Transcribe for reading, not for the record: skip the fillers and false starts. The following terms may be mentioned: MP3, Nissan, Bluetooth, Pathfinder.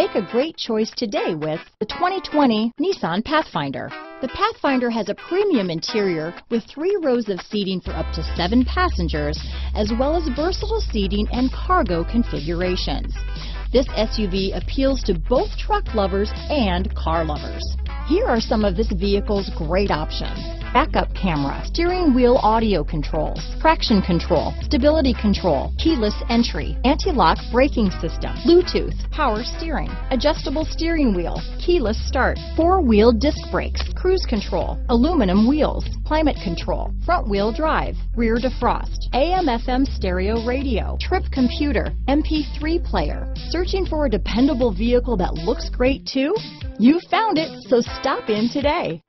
Make a great choice today with the 2020 Nissan Pathfinder. The Pathfinder has a premium interior with 3 rows of seating for up to 7 passengers, as well as versatile seating and cargo configurations. This SUV appeals to both truck lovers and car lovers. Here are some of this vehicle's great options: backup camera, steering wheel audio controls, traction control, stability control, keyless entry, anti-lock braking system, Bluetooth, power steering, adjustable steering wheel, keyless start, 4-wheel disc brakes, cruise control, aluminum wheels, climate control, front-wheel drive, rear defrost, AM/FM stereo radio, trip computer, MP3 player. Searching for a dependable vehicle that looks great too? You found it, so stop in today.